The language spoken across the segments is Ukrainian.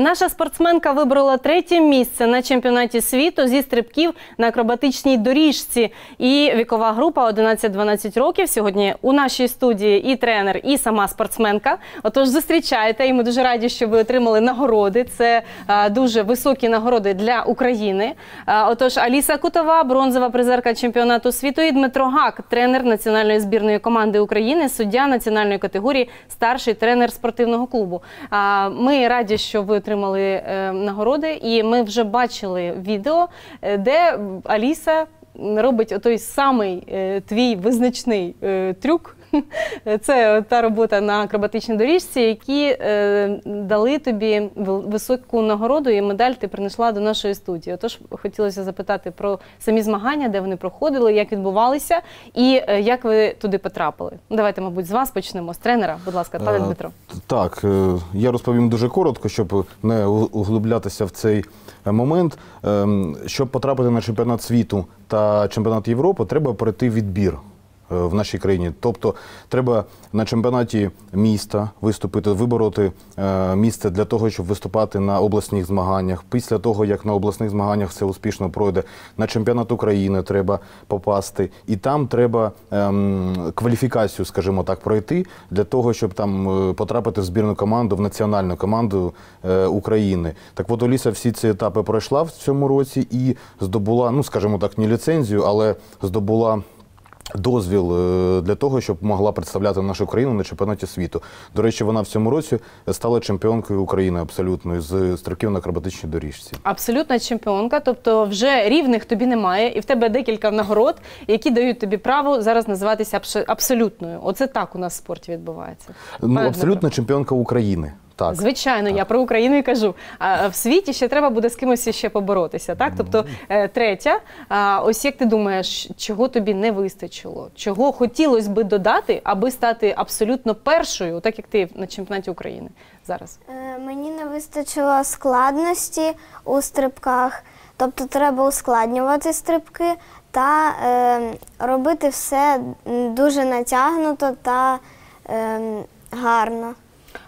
Наша спортсменка виборола 3-е місце на чемпіонаті світу зі стрибків на акробатичній доріжці. І вікова група 11-12 років. Сьогодні у нашій студії і тренер, і сама спортсменка. Отож, зустрічайте, і ми дуже раді, що ви отримали нагороди. Це дуже високі нагороди для України. Отож, Аліса Кутова, бронзова призерка чемпіонату світу, і Дмитро Гак, тренер національної збірної команди України, суддя національної категорії, старший тренер спортивного клубу. Ми раді, що ви отримали нагороди, і ми вже бачили відео, де Аліса робить той самий твій визначний трюк. Це та робота на акробатичній доріжці, які дали тобі високу нагороду, і медаль ти принесла до нашої студії. Отож, хотілося запитати про самі змагання, де вони проходили, як відбувалися і як ви туди потрапили. Давайте, мабуть, з вас почнемо, з тренера. Будь ласка, пане Дмитро. Так, я розповім дуже коротко, щоб не углублятися в цей момент. Щоб потрапити на чемпіонат світу та чемпіонат Європи, треба пройти відбір в нашій країні. Тобто треба на чемпіонаті міста виступити, вибороти місце для того, щоб виступати на обласних змаганнях. Після того, як на обласних змаганнях все успішно пройде, на чемпіонат України треба попасти. І там треба кваліфікацію, скажімо так, пройти для того, щоб там потрапити в збірну команду, в національну команду України. Так от Аліса всі ці етапи пройшла в цьому році і здобула, ну, скажімо так, не ліцензію, але здобула дозвіл для того, щоб могла представляти нашу країну на чемпіонаті світу. До речі, вона в цьому році стала чемпіонкою України абсолютною з стрибків на акробатичній доріжці. Абсолютна чемпіонка, тобто вже рівних тобі немає, і в тебе декілька нагород, які дають тобі право зараз називатися абсолютною. Оце так у нас в спорті відбувається. Ну, абсолютна чемпіонка України. Так. Звичайно, так. Я про Україну і кажу. А в світі ще треба буде з кимось ще поборотися, так? Тобто, третя, ось як ти думаєш, чого тобі не вистачило? Чого хотілося би додати, аби стати абсолютно першою, так як ти на чемпіонаті України зараз? Мені не вистачило складності у стрибках. Тобто, треба ускладнювати стрибки та робити все дуже натягнуто та гарно.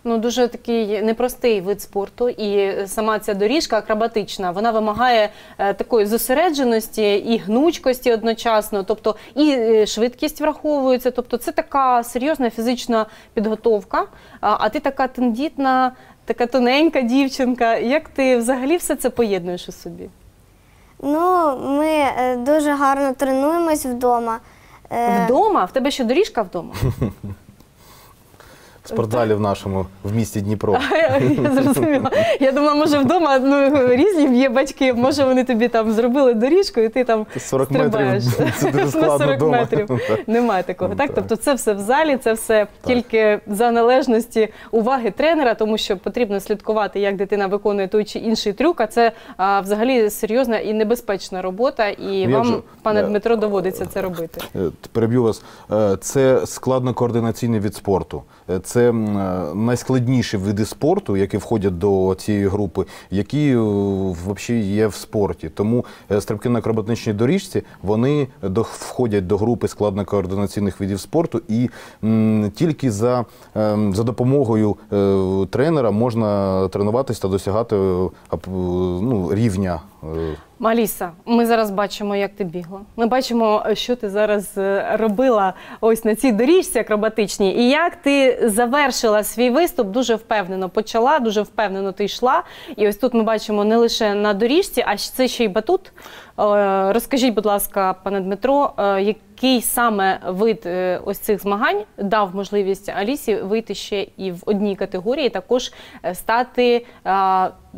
Ну, дуже такий непростий вид спорту, і сама ця доріжка акробатична, вона вимагає такої зосередженості і гнучкості одночасно, тобто і швидкість враховується, тобто це така серйозна фізична підготовка, а ти така тендітна, така тоненька дівчинка. Як ти взагалі все це поєднуєш у собі? Ну, ми дуже гарно тренуємось вдома. Вдома? В тебе ще доріжка вдома? В спортзалі в нашому, в місті Дніпро. Я зрозуміла. Я думала, може вдома, ну, різні є батьки, може вони тобі там зробили доріжку, і ти там 40 стрибаєш. Це дуже складно 40 дома. Метрів. Немає такого, ну, так? Так? Тобто це все в залі, це все тільки за належності уваги тренера, тому що потрібно слідкувати, як дитина виконує той чи інший трюк, а це взагалі серйозна і небезпечна робота, і ну, вам, же, пане Дмитро, доводиться це робити. Переб'ю вас. Це складно-координаційний від спорту. Це найскладніші види спорту, які входять до цієї групи, які взагалі є в спорті. Тому стрибки на акробатичній доріжці, вони входять до групи складно-координаційних видів спорту, і тільки за допомогою тренера можна тренуватись та досягати, ну, рівня. Аліса, ми зараз бачимо, як ти бігла. Ми бачимо, що ти зараз робила ось на цій доріжці акробатичній. І як ти завершила свій виступ, дуже впевнено почала, дуже впевнено ти йшла. І ось тут ми бачимо не лише на доріжці, а це ще й батут. Розкажіть, будь ласка, пане Дмитро, який саме вид ось цих змагань дав можливість Алісі вийти ще і в одній категорії, також стати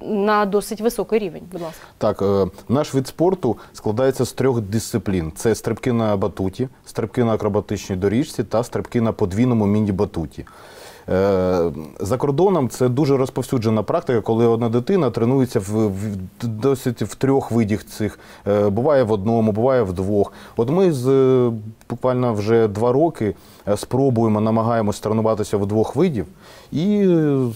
на досить високий рівень, будь ласка. Так, наш вид спорту складається з 3 дисциплін. Це стрибки на батуті, стрибки на акробатичній доріжці та стрибки на подвійному міні-батуті. За кордоном це дуже розповсюджена практика, коли одна дитина тренується досить в 3 видах цих. Буває в одному, буває в 2. От ми буквально вже 2 роки спробуємо, намагаємось тренуватися в 2 видів. І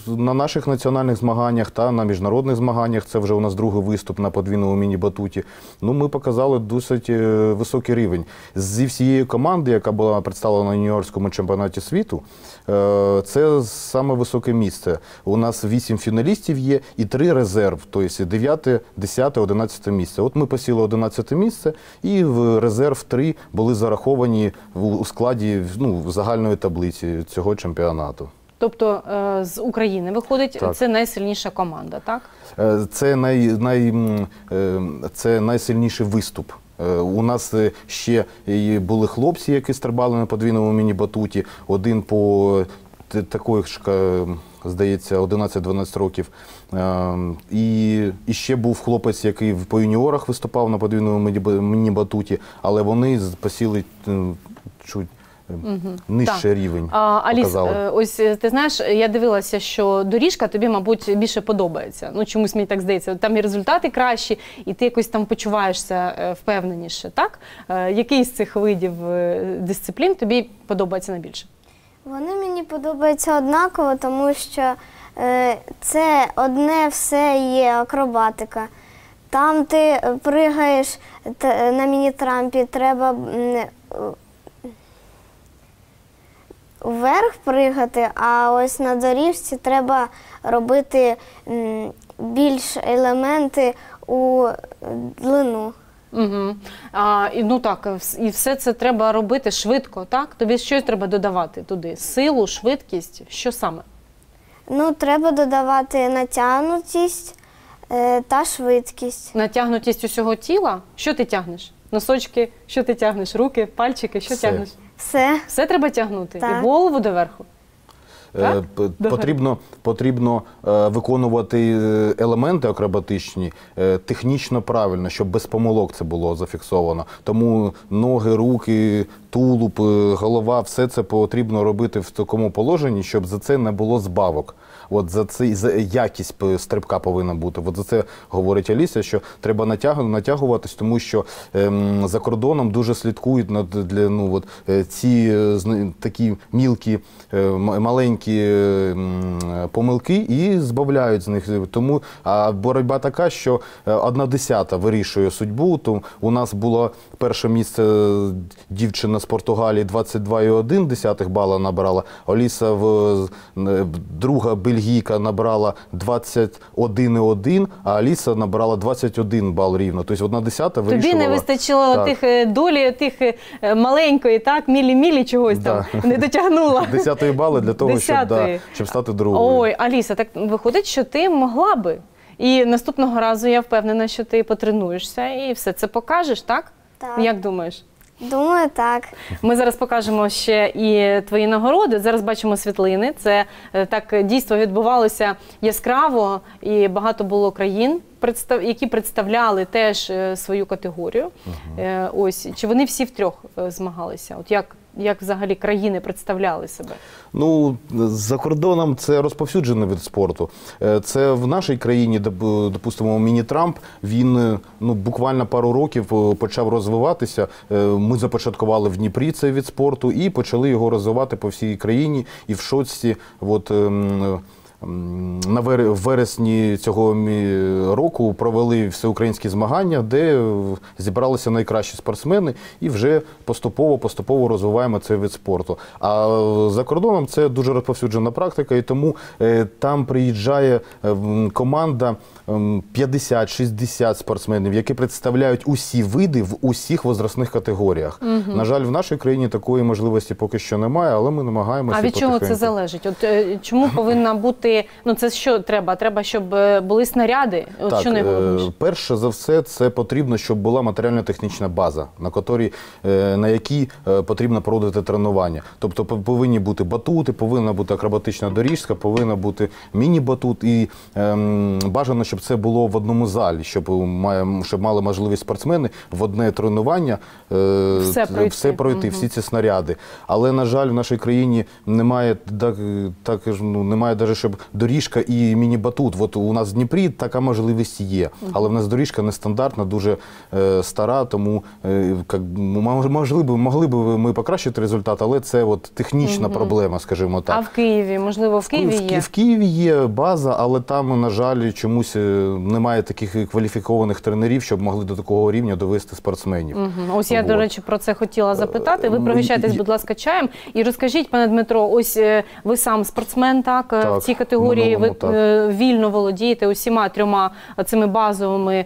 на наших національних змаганнях та на міжнародних змаганнях, це вже у нас 2-й виступ на подвійному міні-батуті, ну, ми показали досить високий рівень. Зі всієї команди, яка була представлена на Нью-Йоркському чемпіонаті світу, Це саме високе місце. У нас 8 фіналістів є і 3 резерв, тобто 9, 10, 11 місце. От ми посіли 11 місце, і в резерв 3 були зараховані у складі загальної таблиці цього чемпіонату. Тобто з України виходить, так. Це найсильніша команда, так? Це найсильніший виступ. У нас ще були хлопці, які стрибали на подвійному міні-батуті. Один по такої ж, здається, 11-12 років. І ще був хлопець, який по юніорах виступав на подвійному міні-батуті, але вони посіли чуть нижчий рівень. Аліс, ось ти знаєш, я дивилася, що доріжка тобі, мабуть, більше подобається. Ну, чомусь мені так здається. Там і результати кращі, і ти якось там почуваєшся впевненіше, так? Який з цих видів дисциплін тобі подобається найбільше? Вони мені подобаються однаково, тому що це одне все є акробатика. Там ти пригаєш на міні-трампі, треба вверх пригати, а ось на доріжці треба робити більш елементи у длину. Ну так, і все це треба робити швидко, так? Тобі щось треба додавати туди? Силу, швидкість? Що саме? Ну, треба додавати натягнутість та швидкість. Натягнутість усього тіла? Що ти тягнеш? Носочки, що ти тягнеш? Руки, пальчики, що тягнеш? Все. Все треба тягнути? І голову доверху? Потрібно виконувати елементи акробатичні технічно правильно, щоб без помилок це було зафіксовано. Тому ноги, руки, тулуб, голова – все це потрібно робити в такому положенні, щоб за це не було збавок. От за якість стрибка повинна бути. От за це говорить Аліса, що треба натягуватись, тому що за кордоном дуже слідкують ці такі мілкі, маленькі помилки і збавляють з них. Тому боротьба така, що 1/10 вирішує судьбу. То у нас було перше місце дівчина з Португалії, 22,1 бала набрала. Аліса, друга бельгійка, набрала 21,1, а Аліса набрала 21 бал рівно. Тобто 1/10 вирішувала. Тобі не вистачило тих долі, тих маленької, так, мілі-мілі чогось там, не дотягнула. 10-ї бали для того, щоб стати другою. Ой, Аліса, так виходить, що ти могла би. І наступного разу я впевнена, що ти потренуєшся і все це покажеш, так? Так. Як думаєш? Думаю, так. Ми зараз покажемо ще і твої нагороди. Зараз бачимо світлини. Це так дійство відбувалося яскраво, і багато було країн, які представляли теж свою категорію. Ось, чи вони всі втрьох змагалися? От як взагалі країни представляли себе? Ну, за кордоном це розповсюджений вид спорту. Це в нашій країні, допустимо, міні-трамп, він буквально пару років почав розвиватися. Ми започаткували в Дніпрі цей вид спорту і почали його розвивати по всій країні. І в Шостці, от, в вересні цього року провели всеукраїнські змагання, де зібралися найкращі спортсмени, і вже поступово розвиваємо цей вид спорту. А за кордоном це дуже розповсюджена практика, і тому там приїжджає команда 50-60 спортсменів, які представляють усі види в усіх возрастних категоріях. На жаль, в нашій країні такої можливості поки що немає, але ми намагаємося. А від чого це залежить? От чому повинна бути? Це що треба? Треба, щоб були снаряди? Так, перше за все, це потрібно, щоб була матеріально-технічна база, на якій потрібно проводити тренування. Тобто повинні бути батути, повинна бути акробатична доріжка, повинна бути міні-батут. І бажано, щоб це було в одному залі, щоб мали можливість спортсмени в одне тренування все пройти, всі ці снаряди. Але, на жаль, в нашій країні немає навіть, щоб доріжка і міні-батут. От у нас в Дніпрі така можливість є, але в нас доріжка нестандартна, дуже стара, тому могли б ми покращити результат, але це технічна проблема, скажімо так. А в Києві? Можливо, в Києві є? В Києві є база, але там, на жаль, чомусь немає таких кваліфікованих тренерів, щоб могли до такого рівня довести спортсменів. Ось я, до речі, про це хотіла запитати. Ви пригощайтесь, будь ласка, чаєм. І розкажіть, пане Дмитро, ось ви сам спортсмен, так? В цій категорії ви вільно володієте усіма трьома цими базовими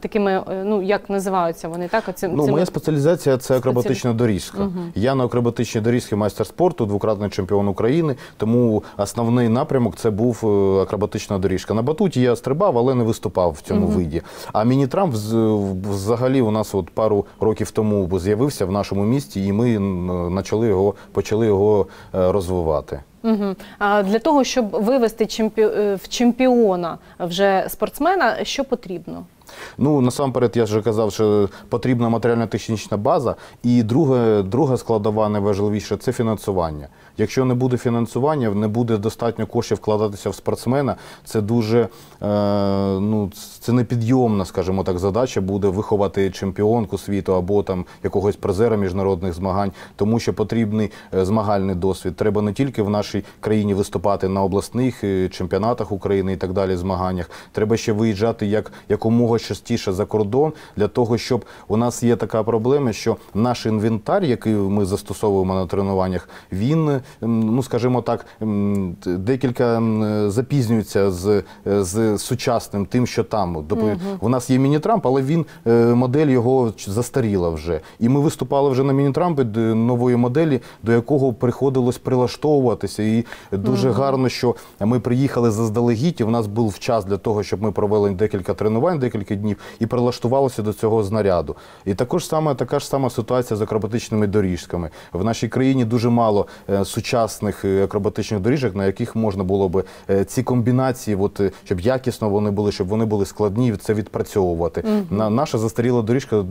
такими, ну, як називаються вони, так? Ну, моя спеціалізація – це акробатична доріжка. Я на акробатичній доріжці майстер спорту, двократний чемпіон України, тому основний напрямок – це був акробатична доріжка. На батуті я стрибав, але не виступав в цьому виді. А міні-трамп взагалі у нас пару років тому з'явився в нашому місті, і ми почали його розвивати. Для того, щоб вивести в чемпіона вже спортсмена, що потрібно? Ну, насамперед, я вже казав, що потрібна матеріально-технічна база. І друга складова, найважливіша, це фінансування. Якщо не буде фінансування, не буде достатньо коштів вкладатися в спортсмена, це дуже, ну, це непідйомна, скажімо так, задача буде виховати чемпіонку світу або там якогось призера міжнародних змагань, тому що потрібний змагальний досвід. Треба не тільки в нашій країні виступати на обласних чемпіонатах України і так далі, змаганнях. Треба ще виїжджати якомога частіше за кордон, для того, щоб у нас є така проблема, що наш інвентар, який ми застосовуємо на тренуваннях, він, ну, скажімо так, декілька запізнюється з сучасним тим, що там. У нас є міні-трамп, але він, модель його застаріла вже. І ми виступали вже на міні-трампі нової моделі, до якого приходилось прилаштовуватися. І дуже гарно, що ми приїхали заздалегідь, і в нас був час для того, щоб ми провели декілька тренувань, декілька днів, і прилаштувалося до цього знаряду. І така ж сама ситуація з акробатичними доріжками. В нашій країні дуже мало сучасних акробатичних доріжок, на яких можна було б ці комбінації, щоб якісно вони були, щоб вони були складні, це відпрацьовувати. Наша застаріла доріжка,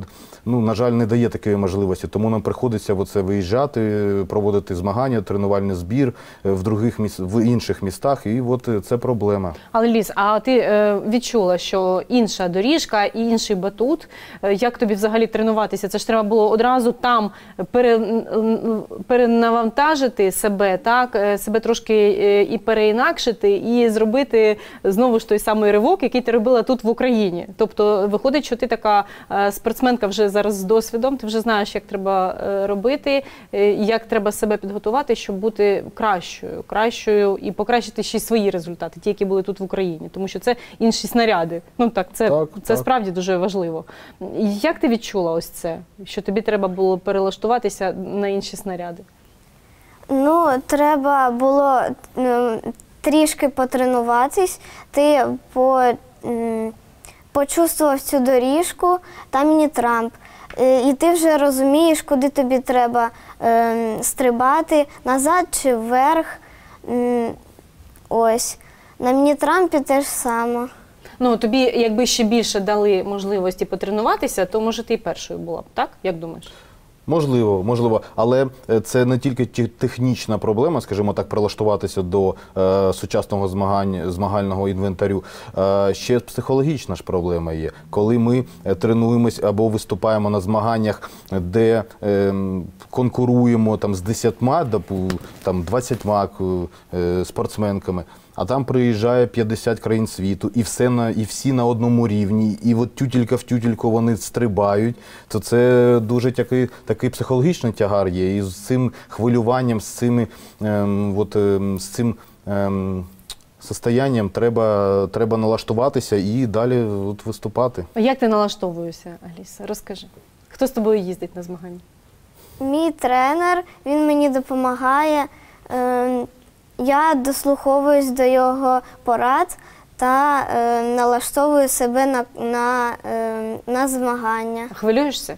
ну, на жаль, не дає такої можливості, тому нам приходиться виїжджати, проводити змагання, тренувальний збір в інших містах, і це проблема. Але, Ліс, а ти відчула, що інша доріжка і інший батут. Як тобі взагалі тренуватися? Це ж треба було одразу там перенавантажити себе, так? Себе трошки і переінакшити, і зробити знову ж той самий ривок, який ти робила тут в Україні. Тобто, виходить, що ти така спортсменка вже зараз з досвідом, ти вже знаєш, як треба робити, як треба себе підготувати, щоб бути кращою і покращити ще й свої результати, ті, які були тут в Україні. Тому що це інші снаряди. Ну, так, це справді дуже важливо. Як ти відчула ось це, що тобі треба було перелаштуватися на інші снаряди? Ну, треба було трішки потренуватись. Ти почувствував цю доріжку, там міні-трамп. І ти вже розумієш, куди тобі треба стрибати, назад чи вверх. Ось. На міні-трампі теж саме. Ну, тобі, якби ще більше дали можливості потренуватися, то, може, ти і першою була б, так? Як думаєш? Можливо, можливо. Але це не тільки технічна проблема, скажімо так, прилаштуватися до сучасного змагального інвентарю. Ще психологічна ж проблема є. Коли ми тренуємось або виступаємо на змаганнях, де конкуруємо з 10–20 спортсменками, а там приїжджає 50 країн світу, і всі на одному рівні, і от тютелька в тютельку вони стрибають, то це дуже такий психологічний тягар є. І з цим хвилюванням, з цим состоянням треба налаштуватися і далі виступати. А як ти налаштовуєшся, Аліса? Розкажи. Хто з тобою їздить на змагання? Мій тренер, він мені допомагає. Я дослуховуюсь до його порад та налаштовую себе на змагання. Хвилюєшся?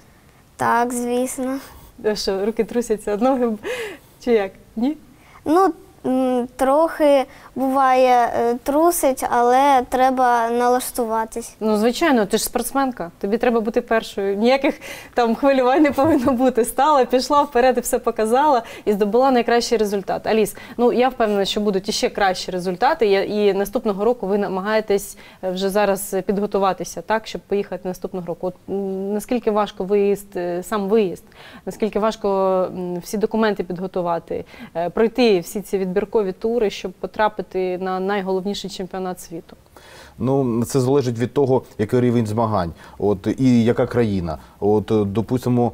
Так, звісно. Що, руки трусяться одного? Чи як? Ні? Ну, Трохи буває трусить, але треба налаштуватись. Ну, звичайно, ти ж спортсменка, тобі треба бути першою. Ніяких там хвилювань не повинно бути. Стала, пішла вперед і все показала, і здобула найкращий результат. Аліс, ну, я впевнена, що будуть іще кращі результати, і наступного року ви намагаєтесь вже зараз підготуватися, так, щоб поїхати наступного року. От, наскільки важко сам виїзд, наскільки важко всі документи підготувати, пройти всі ці відбіркові тури, щоб потрапити на найголовніший чемпіонат світу? Ну, це залежить від того, який рівень змагань, от, і яка країна. От, допустимо,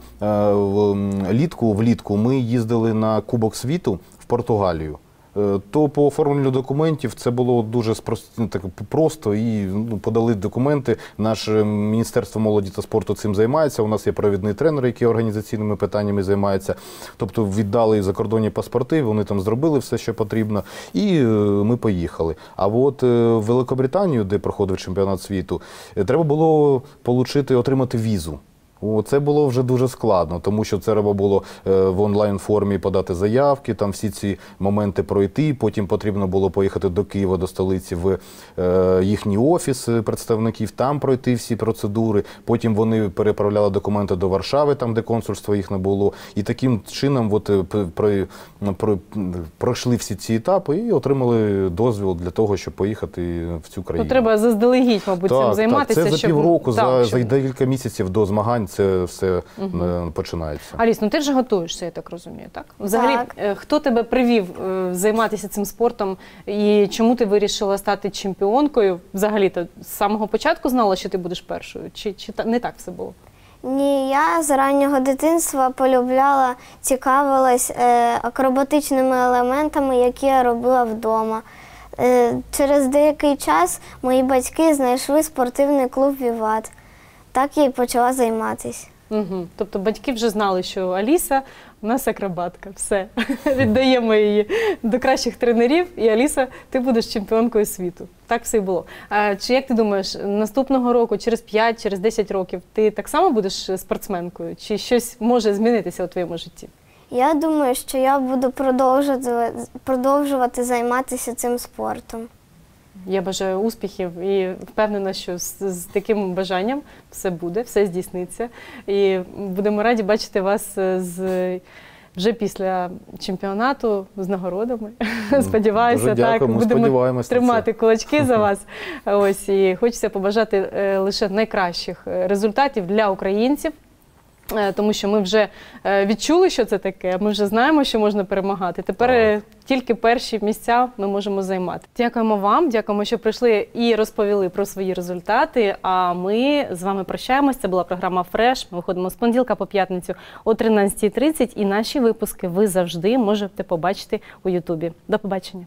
влітку ми їздили на Кубок світу в Португалію. То по оформленню документів це було дуже просто, і подали документи. Наше Міністерство молоді та спорту цим займається, у нас є провідний тренер, який організаційними питаннями займається. Тобто віддали закордонні паспорти, вони там зробили все, що потрібно, і ми поїхали. А от в Великобританію, де проходив чемпіонат світу, треба було отримати візу. Це було вже дуже складно, тому що це треба було в онлайн-формі подати заявки, там всі ці моменти пройти, потім потрібно було поїхати до Києва, до столиці, в їхній офіс представників, там пройти всі процедури, потім вони переправляли документи до Варшави, там де консульства їх не було, і таким чином от, пройшли всі ці етапи і отримали дозвіл для того, щоб поїхати в цю країну. Ну, треба заздалегідь, мабуть, цим займатися. Так, це за півроку, за декілька місяців до змагань це все починається. Аліс, ну ти вже готуєшся, я так розумію, так? Взагалі, хто тебе привів займатися цим спортом і чому ти вирішила стати чемпіонкою? Взагалі, ти з самого початку знала, що ти будеш першою? Чи не так все було? Ні, я з раннього дитинства полюбляла, цікавилась акробатичними елементами, які я робила вдома. Через деякий час мої батьки знайшли спортивний клуб «Віват». Так я і почала займатися. Тобто батьки вже знали, що Аліса у нас акробатка. Все, віддаємо її до кращих тренерів, і Аліса, ти будеш чемпіонкою світу. Так все і було. Чи як ти думаєш, наступного року, через 5, через 10 років, ти так само будеш спортсменкою? Чи щось може змінитися у твоєму житті? Я думаю, що я буду продовжувати займатися цим спортом. Я бажаю успіхів і впевнена, що з таким бажанням все буде, все здійсниться. І будемо раді бачити вас вже після чемпіонату з нагородами. Сподіваюся, так, будемо тримати кулачки за вас. Ось, і хочеться побажати лише найкращих результатів для українців. Тому що ми вже відчули, що це таке, ми вже знаємо, що можна перемагати. Тепер тільки перші місця ми можемо займати. Дякуємо вам, дякуємо, що прийшли і розповіли про свої результати. А ми з вами прощаємось. Це була програма «Фреш». Ми виходимо з понеділка по п'ятницю о 13:30. І наші випуски ви завжди можете побачити у Ютубі. До побачення.